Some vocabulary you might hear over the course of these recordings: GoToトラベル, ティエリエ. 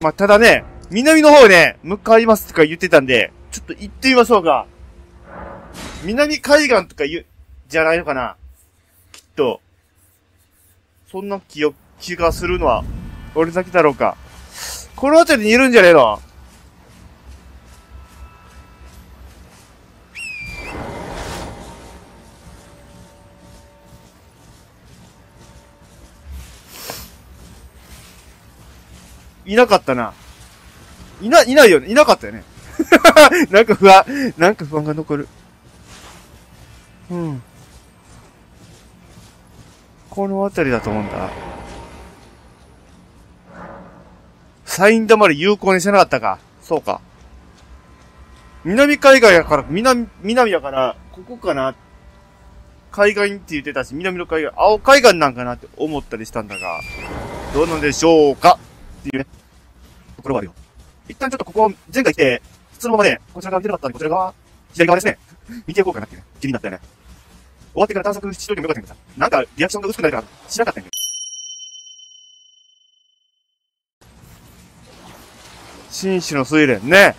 まあ、ただね、南の方ね、向かいますとか言ってたんで、ちょっと行ってみましょうか。南海岸とかじゃないのかな。きっと。そんな気がするのは、俺だけだろうか。この辺りにいるんじゃねえの？いなかったな。いないよね。いなかったよね。なんか不安が残る。うん。この辺りだと思うんだ。サインだまり有効にしてなかったか。そうか。南海岸やから、南やから、ここかな。海岸って言ってたし、南の海岸、青海岸なんかなって思ったりしたんだが、どうなんでしょうかっていうね。ところはあるよ。一旦ちょっとここ、前回来て、普通のままね、こちら側見てなかったんで、こちら側、左側ですね。見ていこうかなっていう、ね、気になったよね。終わってから探索しといてもよかったんだけどさ。なんか、リアクションが薄くなるから、しなかったんだけど。紳士の睡蓮ね。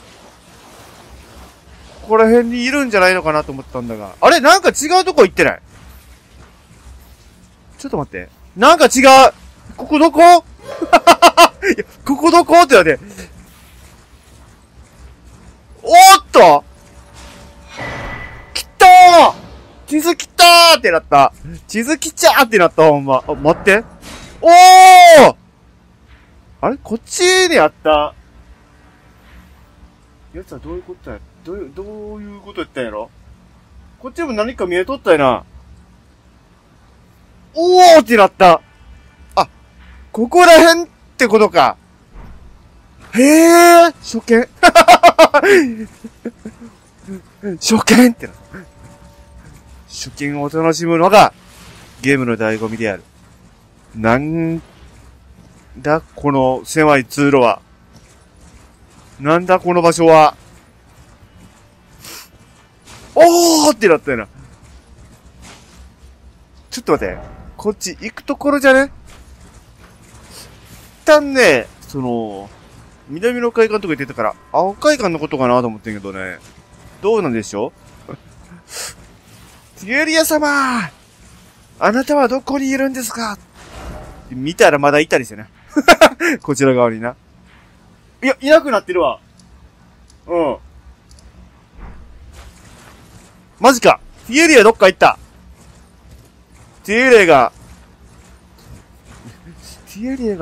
ここら辺にいるんじゃないのかなと思ったんだが。あれなんか違うとこ行ってない？ちょっと待って。なんか違う！ここどこ？いや、ここどこってなって。おーっときたー地図きたーってなった。地図きちゃーってなった、ほんま。あ、待って。おーあれこっちにあった。やつはどういうことやどういうことやったんやろこっちにも何か見えとったやな。おーってなった。あ、ここら辺ってことか。へぇー初見初見ってな。初見を楽しむのがゲームの醍醐味である。なんだこの狭い通路は。なんだこの場所は。おーってなったよな。ちょっと待って。こっち行くところじゃね？一旦ね、南の海岸とか言ってたから、青海岸のことかなと思ってんけどね。どうなんでしょう？ティエリア様あなたはどこにいるんですか見たらまだいたりしてね。こちら側にな。いや、いなくなってるわ。うん。マジか。ティエリアどっか行った。ティエリアが、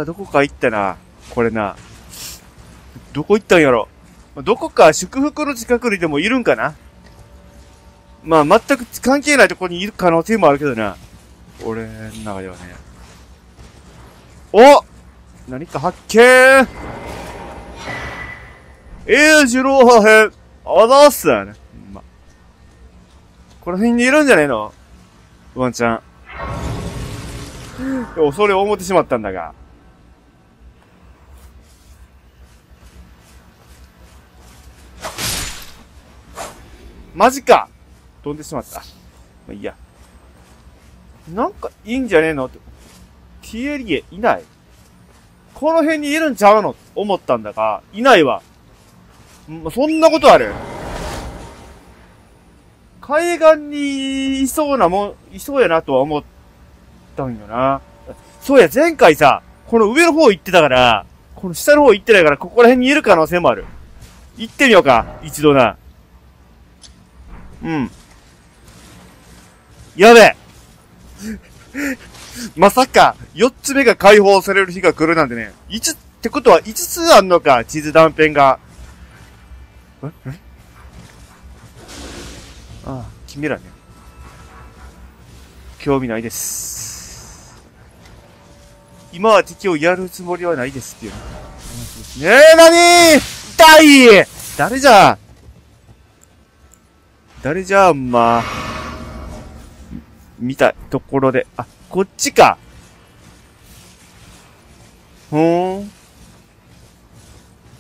どこか行ったな。これな。どこ行ったんやろ。どこか祝福の近くにでもいるんかな。まあ、全く関係ないとこにいる可能性もあるけどな。俺の中ではね。お！何か発見！ジローハ編。あざーすだね。ま。この辺にいるんじゃねえのワンちゃん。恐れを思ってしまったんだが。マジか飛んでしまった。まあ、いいや。なんかいいんじゃねえのって。ティエリエいないこの辺にいるんちゃうのって思ったんだが、いないわ。そんなことある海岸にいそうなもん、いそうやなとは思ったんよな。そうや、前回さ、この上の方行ってたから、この下の方行ってないから、ここら辺にいる可能性もある。行ってみようか、一度な。うん。やべえまさか、4つ目が解放される日が来るなんてね。ってことは5つあんのか、地図断片が。えああ、君らね。興味ないです。今は敵をやるつもりはないですっていう。ねえ、なにー痛い誰じゃあ、まあ、見たいところで。あ、こっちか。ほーん。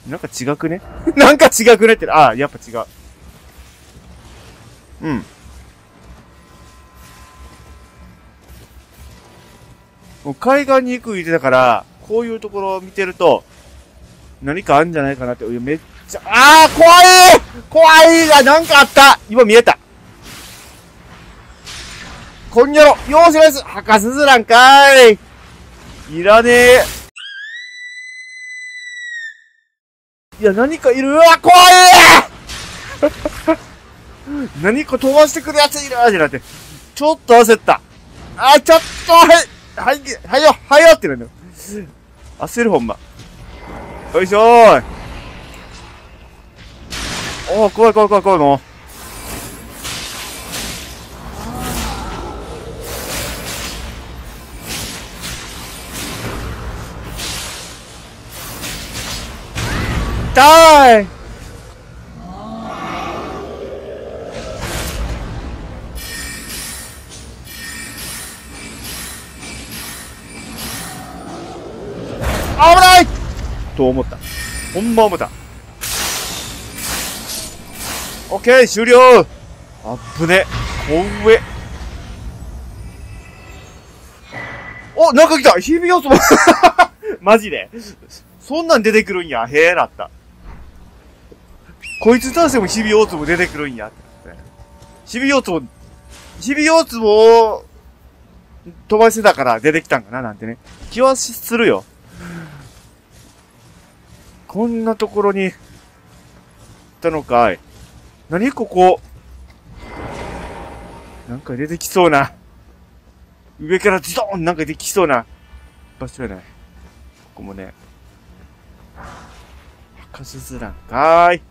なんか違くねって、ああ、やっぱ違う。うん。もう海岸に行く言ってたから、こういうところを見てると、何かあるんじゃないかなって。めっちゃ、あー、怖いが、なんかあった今見えた。こんにゃろ、よーしです。博士ずらんかーい。いらねえ。いや、何かいる。うわ、怖い何か飛ばしてくるやついるってなって。ちょっと焦った。あ、ちょっと、はいよってなるの。焦るほんま。よいしょーい。おー、怖いもう。ダイ危ないと思った。ほんま思った。オッケー、終了。あっぶね。こ上。お、なんか来た。ひび要素も。マジで。そんなん出てくるんや。へえ、なった。こいつに対してもひび要素も出てくるんや。ひび要素を飛ばしてたから出てきたんかななんてね。気はするよ。こんなところに、行ったのかい。何ここ。なんか出てきそうな。上からズドーンなんか出てきそうな場所やない。ここもね。博士ずらんかーい。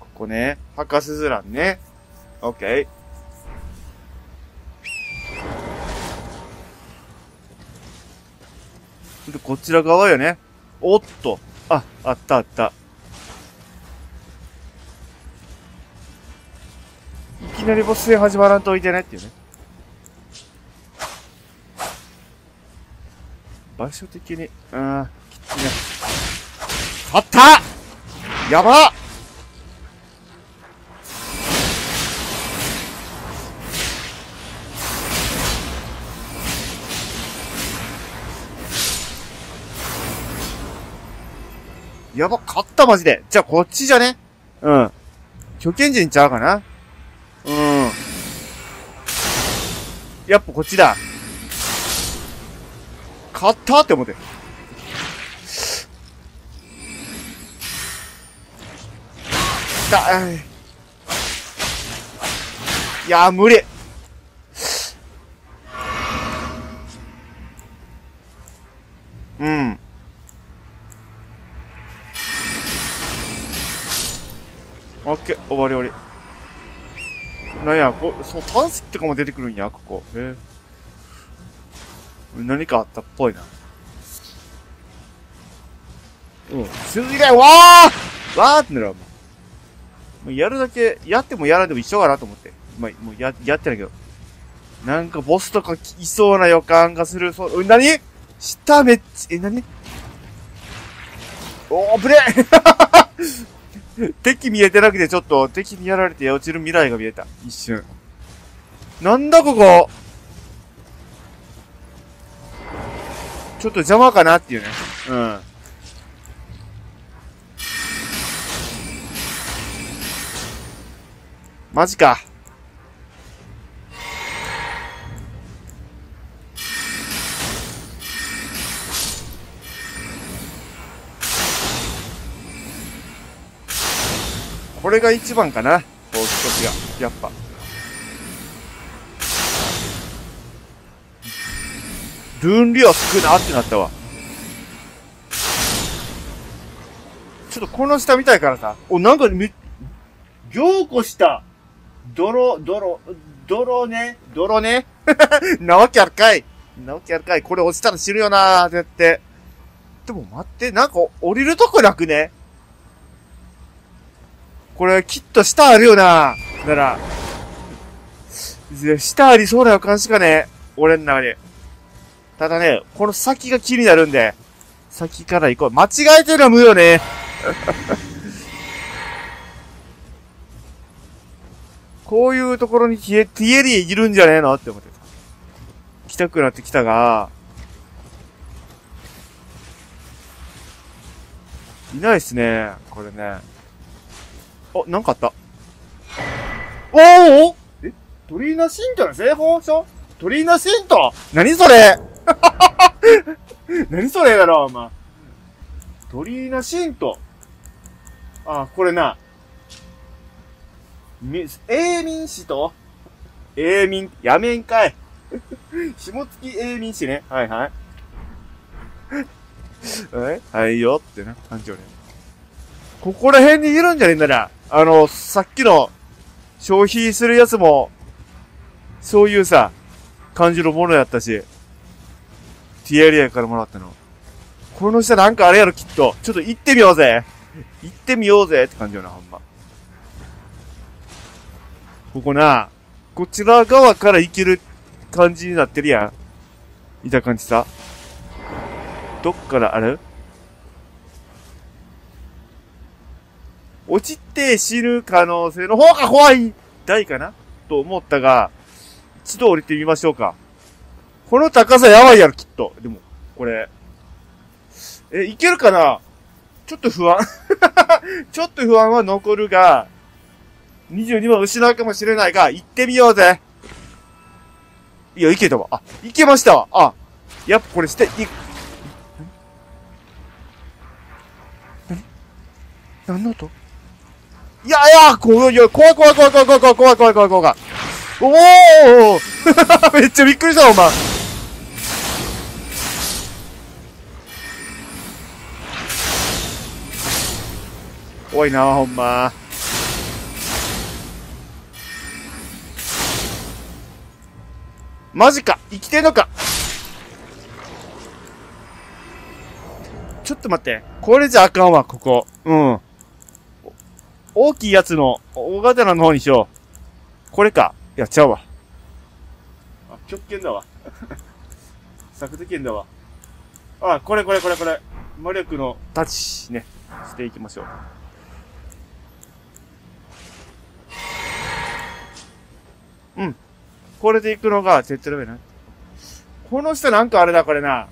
ここね。博士ずらんね。オッケー。こちら側よね。おっと。あ、あった。いきなりボス戦始まらんといてねっていうね。場所的に、きついね。あった!やば!やばかった、マジで。じゃあ、こっちじゃね?うん。巨剣人ちゃうかな?うん。やっぱこっちだ。勝ったって思って。だ、いやー、無理。うん。オッケー、終わり。なんや、そう、炭石とかも出てくるんや、ここ。へえ。何かあったっぽいな。うん。筋が、わーってなるわ、もう。もうやるだけ、やってもやらんでも一緒かなと思って。まあ、もうやってないけど。なんかボスとかいそうな予感がする。そう、なに?下めっちゃ、なに?おー、ぶれ敵見えてなくてちょっと敵にやられて落ちる未来が見えた。一瞬。なんだここちょっと邪魔かなっていうね。うん。マジか。これが一番かな。こう、一つが。やっぱ。ルンリア少なってなったわ。ちょっとこの下見たいからさ。お、なんか凝固した。泥ね。なわけあるかい。これ落ちたら死ぬよなー、絶対。でも待って、なんか降りるとこなくね。これ、きっと下あるよな。なら。下ありそうな予感しかね。俺の中に。ただね、この先が気になるんで。先から行こう。間違えてるのは無理よね。こういうところにティエリーいるんじゃねえのって思ってた。来たくなってきたが。いないですね、これね。あ、なんかあった。おお、え、鳥居の信徒の製法書、鳥居の信徒、何それ何それだろ、お前。鳥居の信徒。あ、これな。永民氏と永民、やめんかい。下月永民氏ね。はいはい。はいよってな感じよね。ここら辺にいるんじゃねえんだな。さっきの消費するやつも、そういうさ、感じのものやったし、ティエリアからもらったの。この下なんかあれやろきっと。ちょっと行ってみようぜ。行ってみようぜって感じよな、ほんま。ここな、こちら側から行ける感じになってるやん。いた感じさ。どっからある？落ちて死ぬ可能性の方が怖い台かなと思ったが、一度降りてみましょうか。この高さやばいやろ、きっと。でも、これ。いけるかな？ちょっと不安。ちょっと不安は残るが、22番失うかもしれないが、行ってみようぜ。いや、いけたわ。あ、いけましたわ。あ、やっぱこれして、何の音？いやいや、怖い怖い怖い怖い怖い怖い怖い怖い怖い怖い怖い。おーめっちゃびっくりしたお前。怖いなほんま。マジか、生きてんのか。ちょっと待って、これじゃあかんわここ。うん。大きいやつの、大刀の方にしよう。これか。いや、ちゃうわ。あ、極拳だわ。作手剣だわ。あ、これこれこれこれ。魔力のタッチ、ね。していきましょう。うん。これで行くのが手っ取り早いな。この下なんかあれだ、これな。行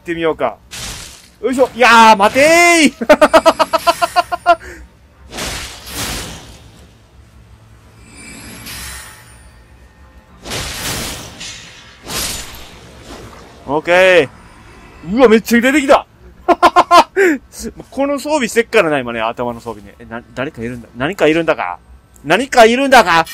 ってみようか。よいしょ。いやー、待てーオッケー。うわ、めっちゃ出てきたこの装備してっからな、今ね、頭の装備ね。え、誰かいるんだ。何かいるんだか。何かいるんだか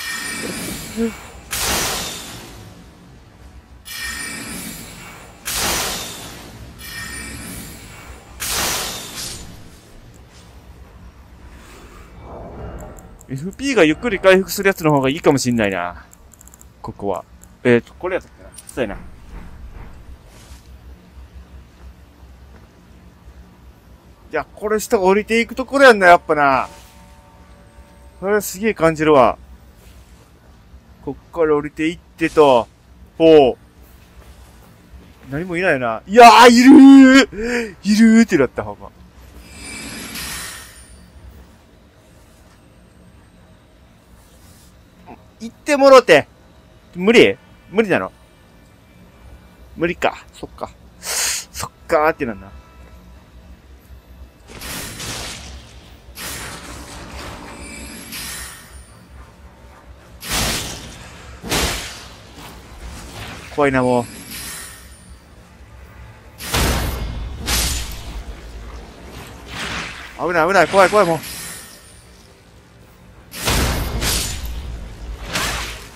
FP がゆっくり回復するやつの方がいいかもしんないな。ここは。これやったっけな。そうやな。いや、これ下降りていくところやんな、やっぱな。これすげえ感じるわ。こっから降りていってと、ほう。何もいないな。いやー、いるーいるーってなった、ほんま。行ってもろて。無理なの？無理か。そっか。そっかーってなんな。怖いな、もう。危ない、危ない、怖い、怖い、もう。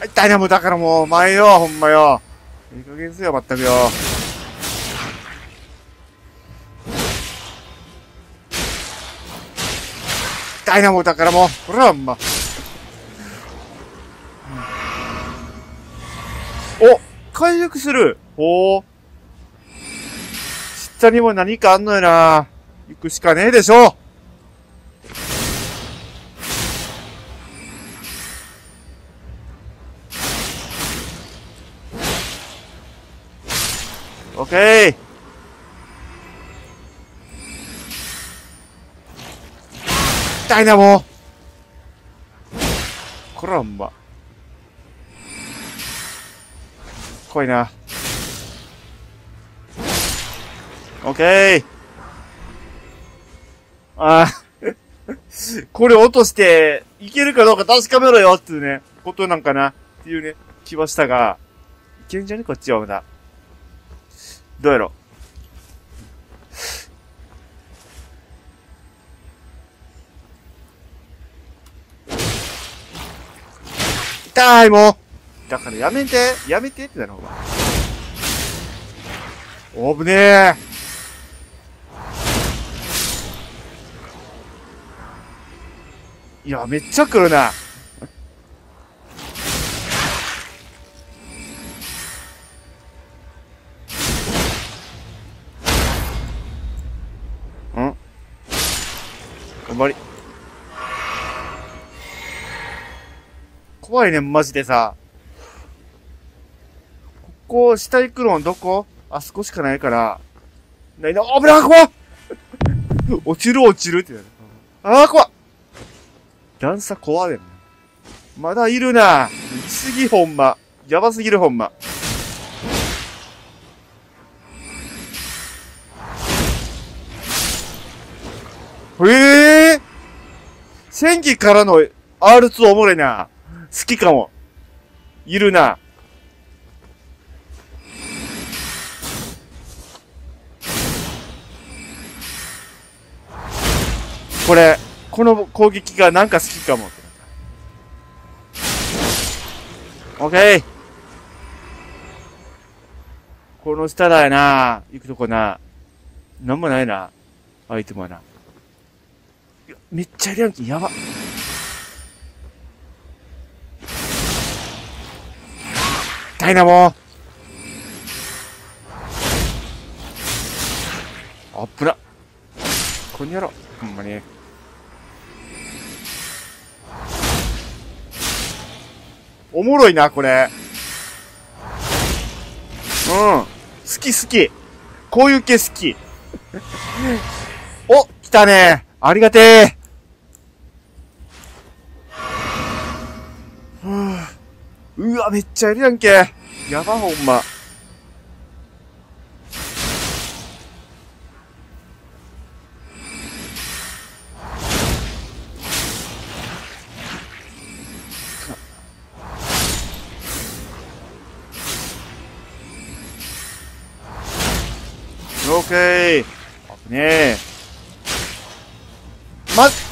痛いな、もう、だからもう、前よ、ほんまよ。いい加減ですよ、まったくよ。痛いな、もう、だからもう、これは、ほんま。お！回復する。ほう。下にも何かあんのよな。行くしかねえでしょ。オッケー。痛いな、もう。こらんば。怖いな。オッケー。ああ。これ落として、いけるかどうか確かめろよっていうね、ことなんかなっていうね、気はしたが、いけんじゃねこっちはまだ。どうやろ。痛いもうだからやめてってなるほうが。おぶねえ。いや、めっちゃ来るな。ん？頑張り。怖いね、マジでさ。ここ、下行くのどこ？あそこしかないから。ないな、危ない、怖っ落ちるってなる。ああ、怖っ段差怖いね。まだいるな。行きすぎ、ほんま。やばすぎる、ほんま。へえ。戦技からの R2 おもろいな。好きかも。いるな。この攻撃がなんか好きかも。オッケー。この下だよな。行くとこな。なんもないな。アイテムはな。めっちゃリアンキーやば。痛いなもう。あっぶな。こんにゃろ。ほんまに。おもろいな、これ。うん。好き。こういう系好き。お、来たね。ありがてー。うわ、めっちゃいるやんけ。やば、ほんま。オッケー。危ねえ。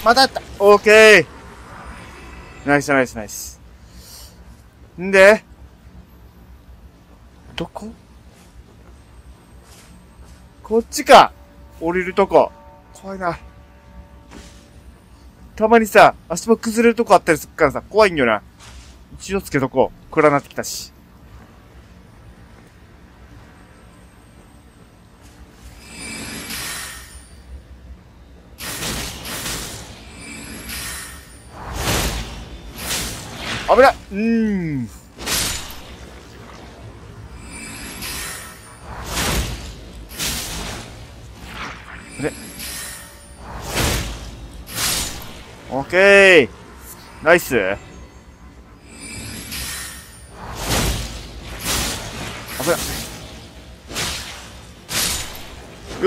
まだあった。オッケー。ナイス。んで、どこ？こっちか。降りるとこ。怖いな。たまにさ、足場崩れるとこあったりするからさ、怖いんよな。一応つけとこう。暗なってきたし。危ない。あれ？オッケー。ナイス。危な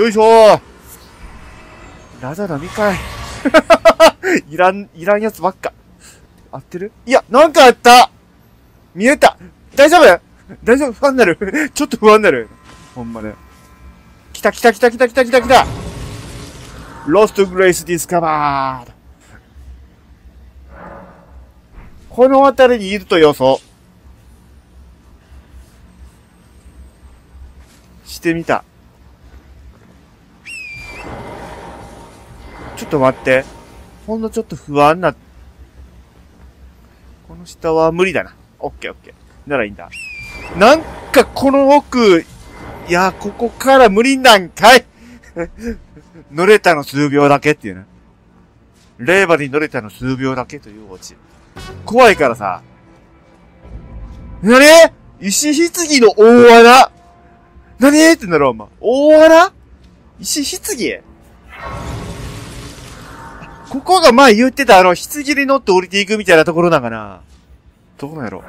い。よいしょー。ラザ並みかい。いらんやつばっか。合ってる？いや、なんかあった！見えた！大丈夫不安になるちょっと不安になるほんまね。来たロストグレイスディスカバーこの辺りにいると予想してみた。ちょっと待って。ほんのちょっと不安になって。この下は無理だな。オッケー。ならいいんだ。なんかこの奥、いや、ここから無理なんかい乗れたの数秒だけっていうね。霊馬に乗れたの数秒だけというオチ。怖いからさ。なに？石棺の大穴なにってなるお前。大穴石棺ここが前言ってた棺に乗って降りていくみたいなところなんかな。どうなんやろ。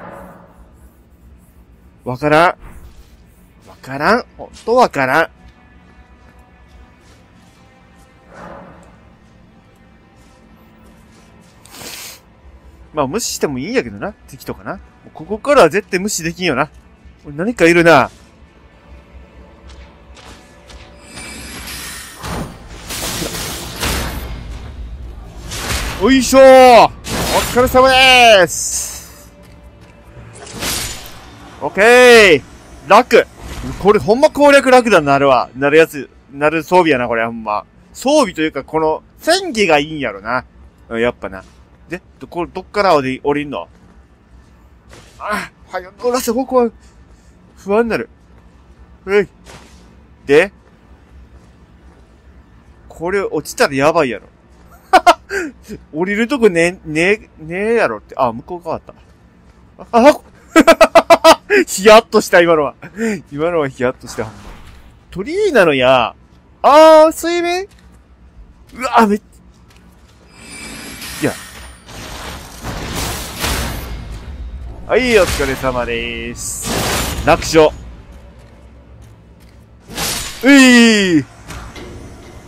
わからん。ほんとわからん。まあ無視してもいいんやけどな、敵とかな。ここからは絶対無視できんよな。何かいるな。おいしょー、お疲れ様でーす。オッケー、楽。これほんま攻略楽だなるわ。なるやつ、なる装備やな、これほんま。装備というか、この、戦技がいいんやろな。やっぱな。で、これどっから降りんの？あ、はい、乗らせ方向は、不安になる。はい。で、これ落ちたらやばいやろ。降りるとこねえやろって。あ、向こう変わった。あ、ヒヤッとした、今のは。今のはヒヤッとした。鳥居なのや。あー、水面？うわ、めっちゃ。いや。はい、お疲れ様でーす。楽勝。ういー。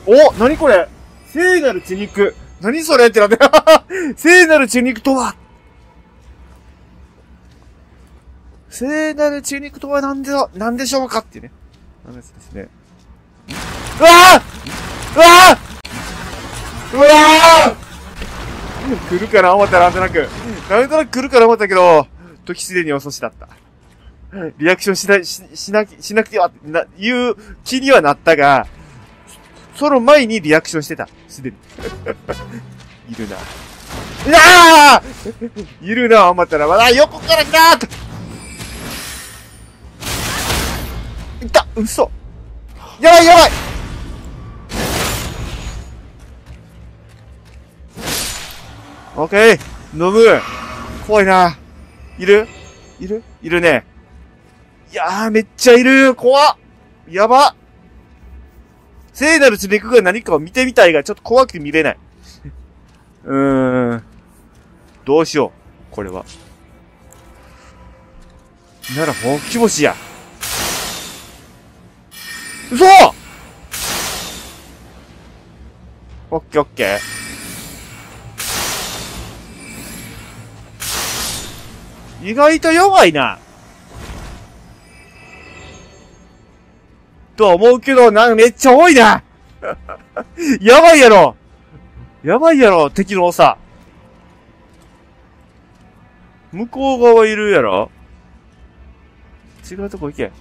お、なにこれ？聖なる血肉。何それってなって、聖なる血肉とは？聖なる血肉とは何でしょうかってね。なんですね。うわぁ！うわぁ！うわぁ！来るかな思ったらなんとなく。なんとなく来るかな思ったけど、時すでに遅しだった。リアクションしなくては、いう気にはなったが、その前にリアクションしてた。すでに。いるな。うわあいるな、思ったら、まだ横から来たー！いた！嘘！やばいやばい！オッケー！飲む！怖いな。いる？いる？いるね。いやー、めっちゃいる！怖っ！やばっ！聖なる血肉が何かを見てみたいが、ちょっと怖くて見れない。どうしよう、これは。なら、ほっきぼしや。うそ！オッケーオッケー。意外と弱いな。とは思うけど、めっちゃ多いなやばいやろやばいやろ敵の多さ。向こう側いるやろ違うとこ行け。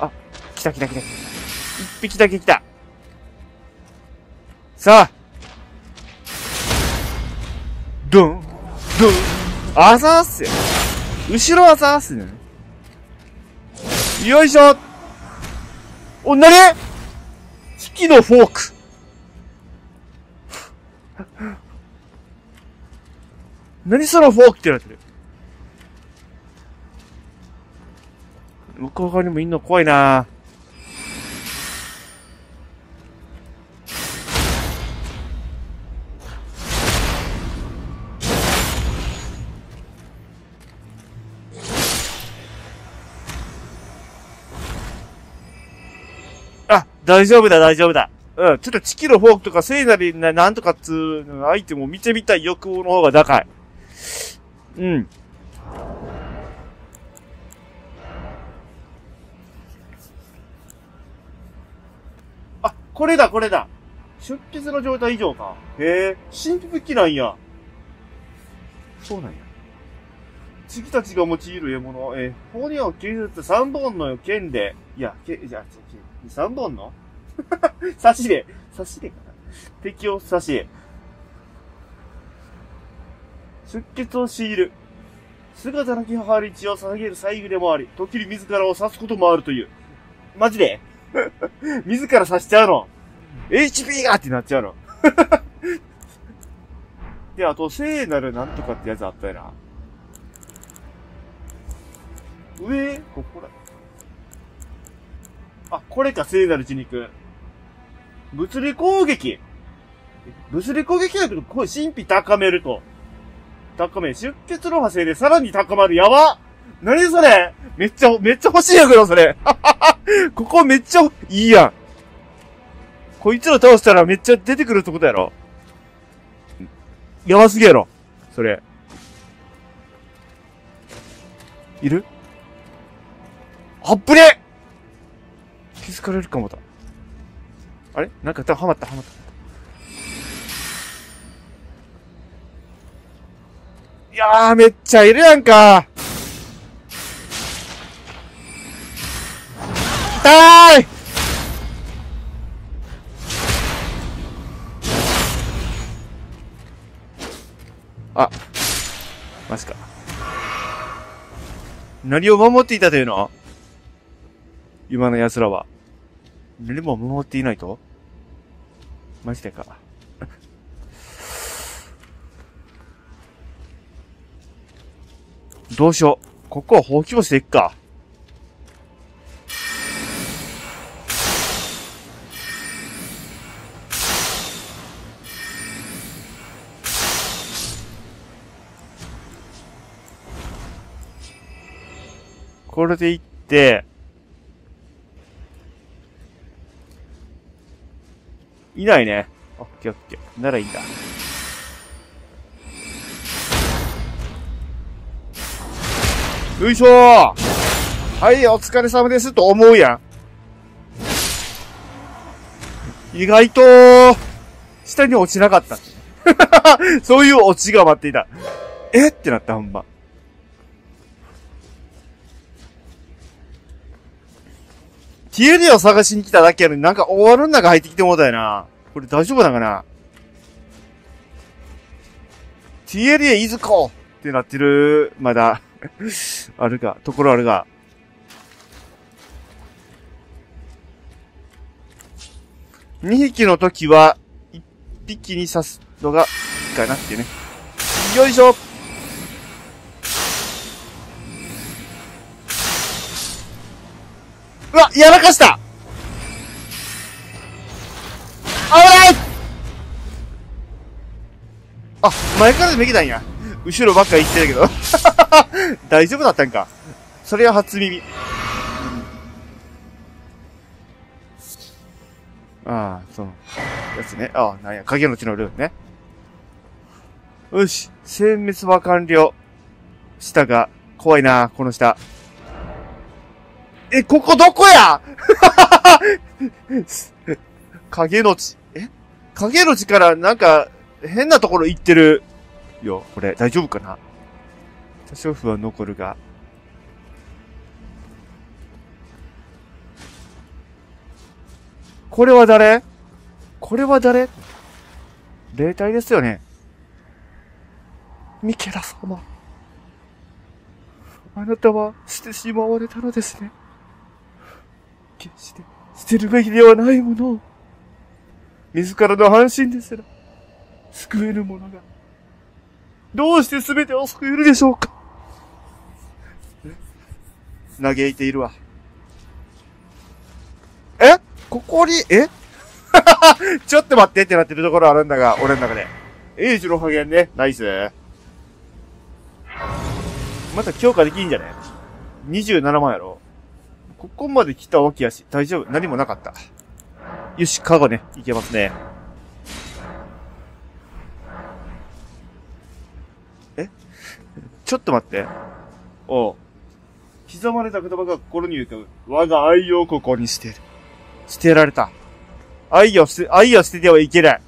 あ、来た来た来た。一匹だけ来た。さあ。ドン、ドン。あざーっすよ。後ろあざーっすね。よいしょ。お、なに？引きのフォーク。何そのフォークってなってる。向こう側にもいんの怖いな。大丈夫だ、大丈夫だ。うん、ちょっとチキのフォークとか聖なるなんとかっつうアイテムを見てみたい欲望の方が高い。うん。あ、これだ、これだ。出血の状態以上か。へえ、神秘的なんや。そうなんや。チキたちが用いる獲物、法には削った3本の剣で、いや、いや、3本の刺しで、刺しでかな敵を刺し。出血を強いる。姿なき母に血を捧げる最後でもあり、時に自らを刺すこともあるという。マジで自ら刺しちゃうの ?HP がってなっちゃうので、あと、聖なるなんとかってやつあったよな。上ここだ。あ、これか、聖なる血肉。物理攻撃。物理攻撃だけど、これ、神秘高めると。高め、出血の派生でさらに高まる。やば！何それ！めっちゃ欲しいやけど、それ。ここめっちゃ、いいやん。こいつら倒したらめっちゃ出てくるってことやろ。やばすぎやろ。それ。いる？あっぶね！気づかれるかもだ。あれ？なんか多分はまった。いやー、めっちゃいるやんか。痛い！あ、マジか。何を守っていたというの？今の奴らは。何も守っていないと？マジでか。どうしよう。ここは放棄をしていくか。これでいって、いないね。オッケーオッケー。ならいいんだ。よいしょー！はい、お疲れ様ですと思うやん。意外と、下に落ちなかった。そういう落ちが待っていた。え？ってなった、ほんま。消えるよ探しに来ただけやのになんか終わるん中入ってきてもうたよな。これ大丈夫なんかな？ TLA いずこってなってる。まだ。あるか。ところあるが。2匹の時は、1匹に刺すのがいいかなっていうね。よいしょ！うわ、やらかした！危ない！あ、前からでもいけたんや。後ろばっか行ってるけど。大丈夫だったんか。それは初耳。ああ、そう。やつね。ああ、なんや。影の血のルールね。よし。殲滅は完了。下が、怖いな、この下。え、ここどこや？影の地、え？影の地からなんか変なところ行ってるよ。これ大丈夫かな？多少不安残るが。これは誰？霊体ですよね。ミケラ様。あなたは捨てしまわれたのですね。決して捨てるべきではないものを、自らの半身ですら、救えぬものが、どうして全てを救えるでしょうか。嘆いているわ。え？ここに、え？ちょっと待ってってなってるところあるんだが、俺の中で。英樹の加減ね、ナイス。また強化できんじゃね？ 27 万やろ。ここまで来たわけやし、大丈夫。何もなかった。よし、カゴね。いけますね。え？ちょっと待って。おう。刻まれた言葉が心に浮かぶ。我が愛をここに捨てる。捨てられた。愛を捨ててはいけない。